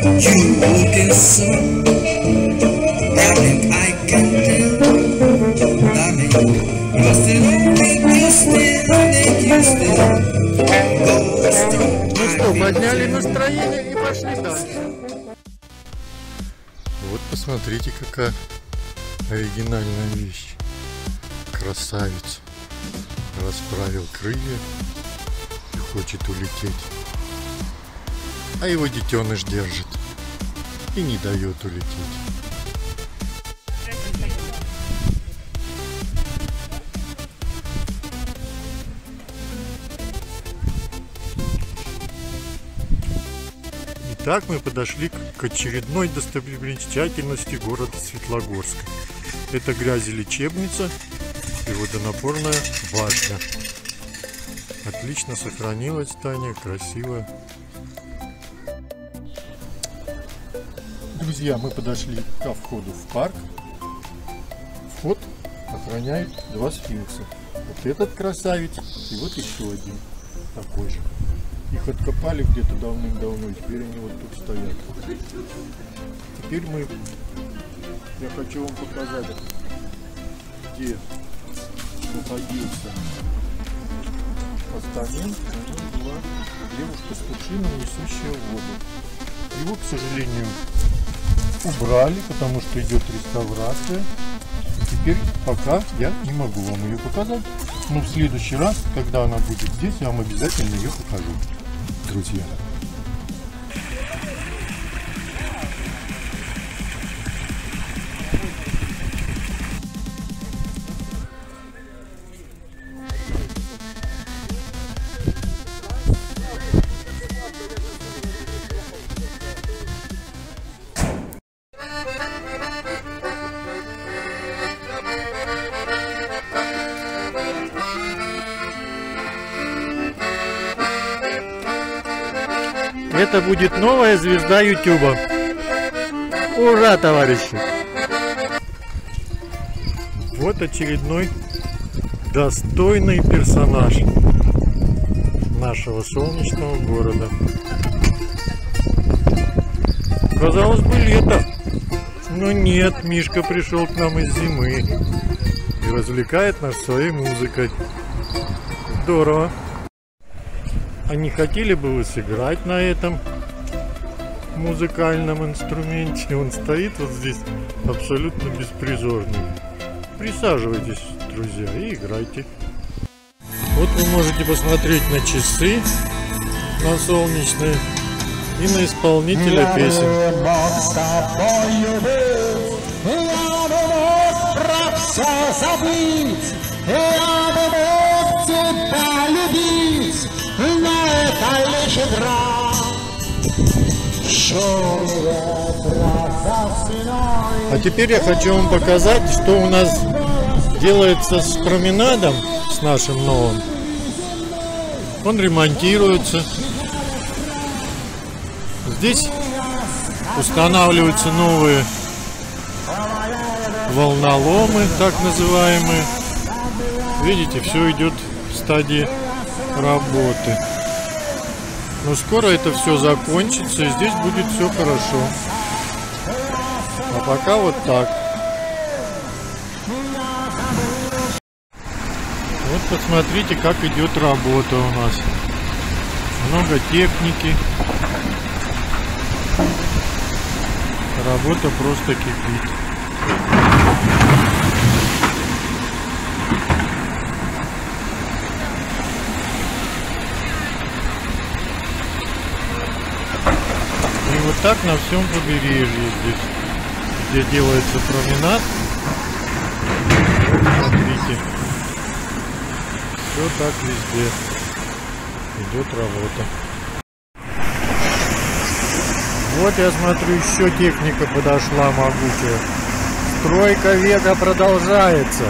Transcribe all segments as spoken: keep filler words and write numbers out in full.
You can so, darling, I can tell. Darling, you're still awake, you're still awake, you're still go strong. Ну что, подняли настроение и пошли дальше. Вот посмотрите, какая оригинальная вещь. Красавец расправил крылья и хочет улететь. А его детеныш держит и не дает улететь. Итак, мы подошли к очередной достопримечательности города Светлогорска. Это грязелечебница и водонапорная башня. Отлично сохранилось здание, красиво. Друзья, мы подошли ко входу в парк. Вход охраняет два сфинкса. Вот этот красавец и вот еще один такой же. Их откопали где-то давным-давно, и теперь они вот тут стоят. Теперь мы... Я хочу вам показать, где находился Постамент. Это была девушка с кувшином, несущая воду. Его, к сожалению, убрали, потому что идет реставрация. Теперь пока я не могу вам ее показать, но в следующий раз, когда она будет здесь, я вам обязательно ее покажу, друзья. Это будет новая звезда Ютуба. Ура, товарищи! Вот очередной достойный персонаж нашего солнечного города. Казалось бы, лето, но нет, Мишка пришел к нам из зимы и развлекает нас своей музыкой. Здорово! А не хотели бы вы сыграть на этом музыкальном инструменте? Он стоит вот здесь абсолютно беспризорный. Присаживайтесь, друзья, и играйте. Вот вы можете посмотреть на часы, на солнечные, и на исполнителя песен. А теперь я хочу вам показать, что у нас делается с променадом, с нашим новым. Он ремонтируется. Здесь устанавливаются новые волноломы, так называемые. Видите, все идет в стадии работы. Но скоро это все закончится, и здесь будет все хорошо. А пока вот так. Вот посмотрите, как идет работа у нас. Много техники. Работа просто кипит. Вот так на всем побережье здесь, где делается променад. Смотрите, все так везде идет работа. Вот я смотрю, еще техника подошла могучая. Стройка века продолжается.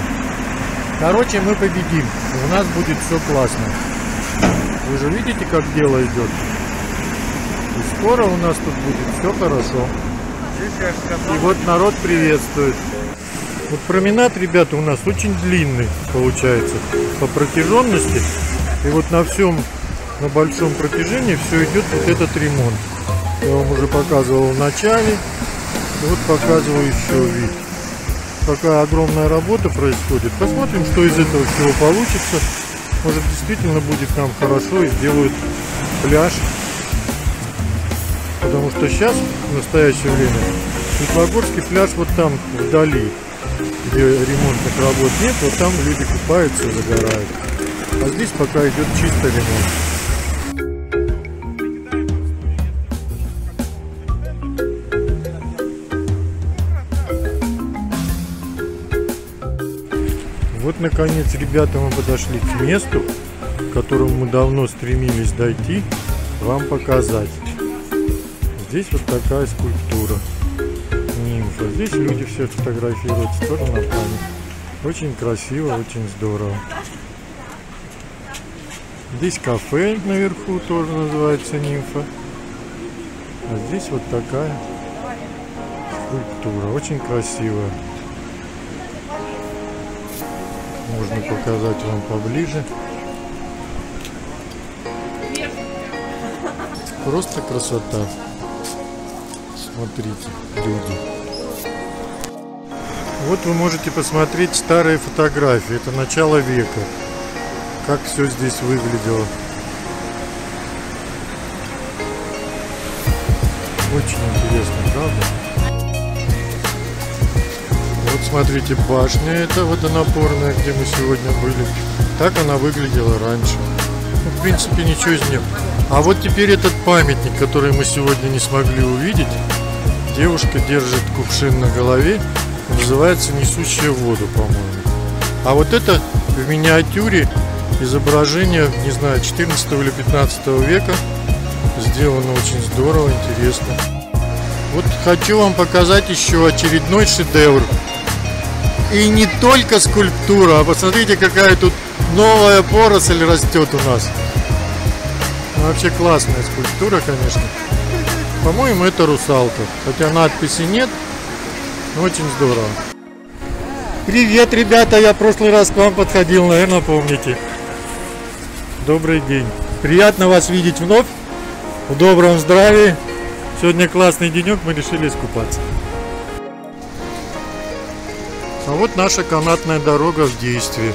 Короче, мы победим. У нас будет все классно. Вы же видите, как дело идет. И скоро у нас тут будет все хорошо. И вот народ приветствует. Вот променад, ребята, у нас очень длинный получается по протяженности. И вот на всем, на большом протяжении все идет вот этот ремонт. Я вам уже показывал в начале. Вот показываю еще вид. Пока огромная работа происходит. Посмотрим, что из этого всего получится. Может, действительно будет нам хорошо и сделают пляж. Потому что сейчас, в настоящее время, Светлогорский пляж вот там вдали, где ремонтных работ нет, вот там люди купаются, загорают. А здесь пока идет чисто ремонт. Вот, наконец, ребята, мы подошли к месту, к которому мы давно стремились дойти, вам показать. Здесь вот такая скульптура. Нимфа. Здесь люди все фотографируются, тоже на память. Очень красиво, очень здорово. Здесь кафе наверху, тоже называется Нимфа. А здесь вот такая скульптура, очень красивая. Можно показать вам поближе. Просто красота. Смотрите, люди. Вот вы можете посмотреть старые фотографии. Это начало века. Как все здесь выглядело. Очень интересно, правда? Вот смотрите, башня эта водонапорная, где мы сегодня были. Так она выглядела раньше. Ну, в принципе, ничего из нее. А вот теперь этот памятник, который мы сегодня не смогли увидеть. Девушка держит кувшин на голове, называется «Несущая воду», по-моему. А вот это в миниатюре изображение, не знаю, четырнадцатого или пятнадцатого века. Сделано очень здорово, интересно. Вот хочу вам показать еще очередной шедевр. И не только скульптура, а посмотрите, какая тут новая поросль растет у нас. Вообще классная скульптура, конечно. По-моему, это русалка, хотя надписи нет, но очень здорово. Привет, ребята, я в прошлый раз к вам подходил, наверное, помните. Добрый день. Приятно вас видеть вновь, в добром здравии. Сегодня классный денек, мы решили искупаться. А вот наша канатная дорога в действии.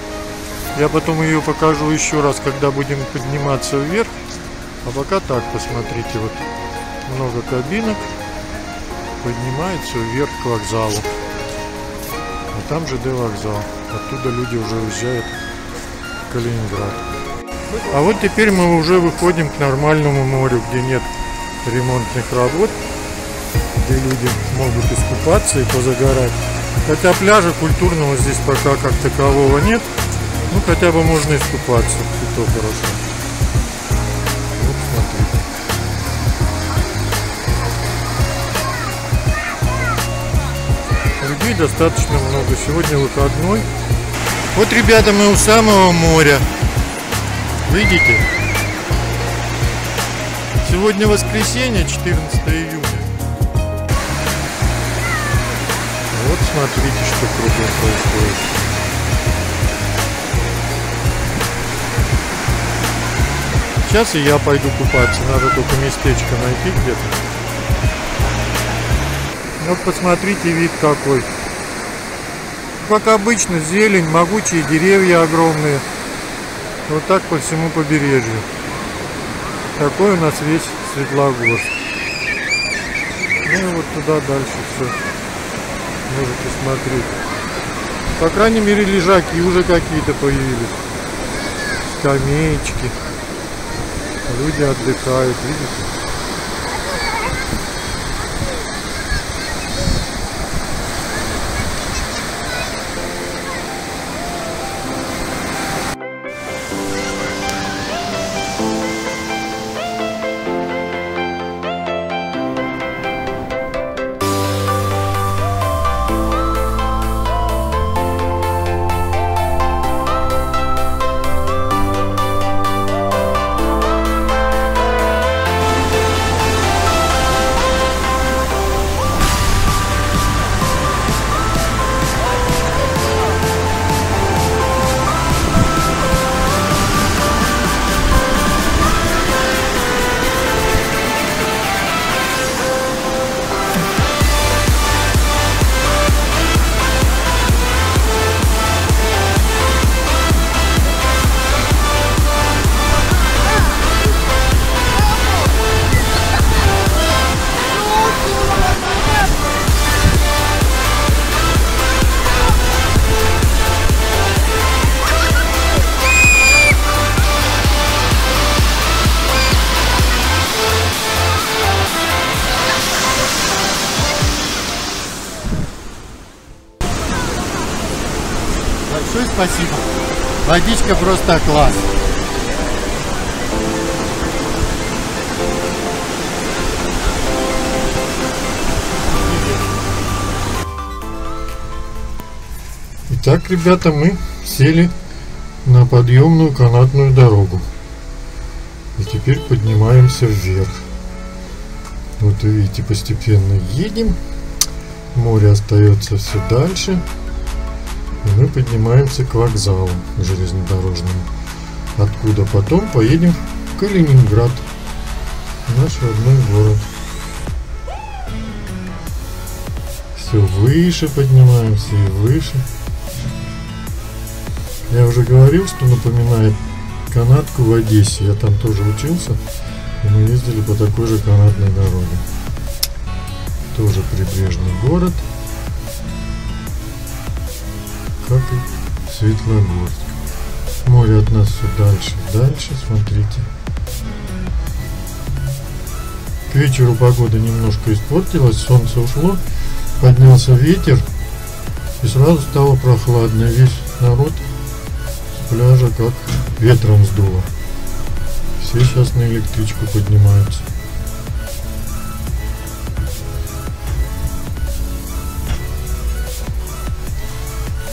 Я потом ее покажу еще раз, когда будем подниматься вверх. А пока так, посмотрите, вот. Много кабинок, поднимается вверх к вокзалу, а там же Д вокзал, оттуда люди уже уезжают в Калининград. А вот теперь мы уже выходим к нормальному морю, где нет ремонтных работ, где люди могут искупаться и позагорать. Хотя пляжа культурного здесь пока как такового нет, ну хотя бы можно искупаться, и то хорошо. Людей достаточно много. Сегодня выходной. Вот, ребята, мы у самого моря. Видите? Сегодня воскресенье, четырнадцатое июня. Вот смотрите, что кругом происходит. Сейчас и я пойду купаться. Надо только местечко найти где-то. Вот посмотрите, вид какой. Как обычно, зелень, могучие деревья огромные. Вот так по всему побережью. Такой у нас весь Светлогорск. Ну и вот туда дальше все можете смотреть. По крайней мере, лежаки уже какие-то появились. Скамеечки. Люди отдыхают, видите? спасибо. Водичка просто класс. Итак, ребята, мы сели на подъемную канатную дорогу. И теперь поднимаемся вверх. Вот видите, постепенно едем. Море остается все дальше. И мы поднимаемся к вокзалу железнодорожному. Откуда потом поедем в Калининград. Наш родной город. Все выше поднимаемся и выше. Я уже говорил, что напоминает канатку в Одессе. Я там тоже учился. И мы ездили по такой же канатной дороге. Тоже прибрежный город, как и Светлогорск. Море от нас все дальше и дальше, смотрите. К вечеру погода немножко испортилась, солнце ушло, поднялся ветер, и сразу стало прохладно. Весь народ с пляжа как ветром сдуло. Все сейчас на электричку поднимаются.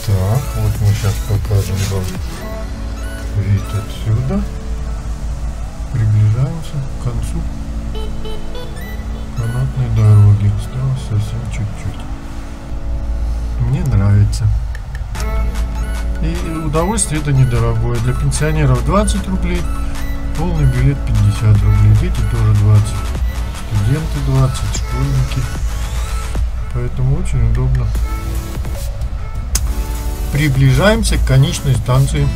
Так, вот мы сейчас покажем вам вид отсюда. Приближаемся к концу канатной дороги. Осталось совсем чуть-чуть. Мне нравится. И удовольствие это недорогое. Для пенсионеров двадцать рублей, полный билет пятьдесят рублей. Дети тоже двадцать, студенты двадцать, школьники. Поэтому очень удобно. Приближаемся к конечной станции.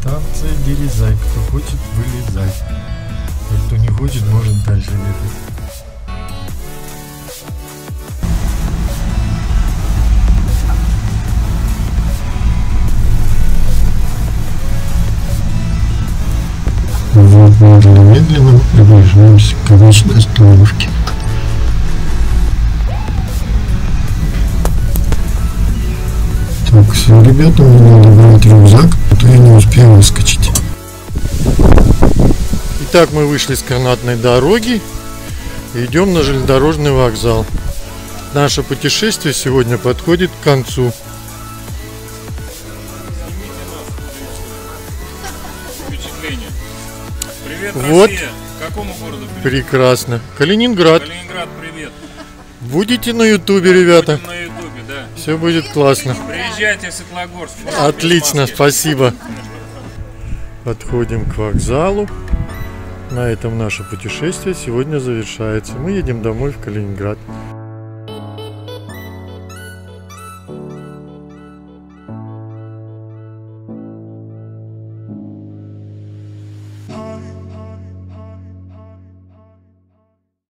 Станция Березай. Кто хочет, вылезай. А кто не хочет, может дальше ехать. Вот медленно-медленно приближаемся к конечной остановке. Все, ребята, мне надо брать рюкзак, а то я не успел выскочить. Итак, мы вышли с канатной дороги и идем на железнодорожный вокзал. Наше путешествие сегодня подходит к концу. Привет, вот. К какому городу привет? Прекрасно. Калининград. Калининград, привет. Будете на ютубе, ребята? Все будет классно. Приезжайте в Светлогорск. Отлично, спасибо. Подходим к вокзалу. На этом наше путешествие сегодня завершается. Мы едем домой в Калининград.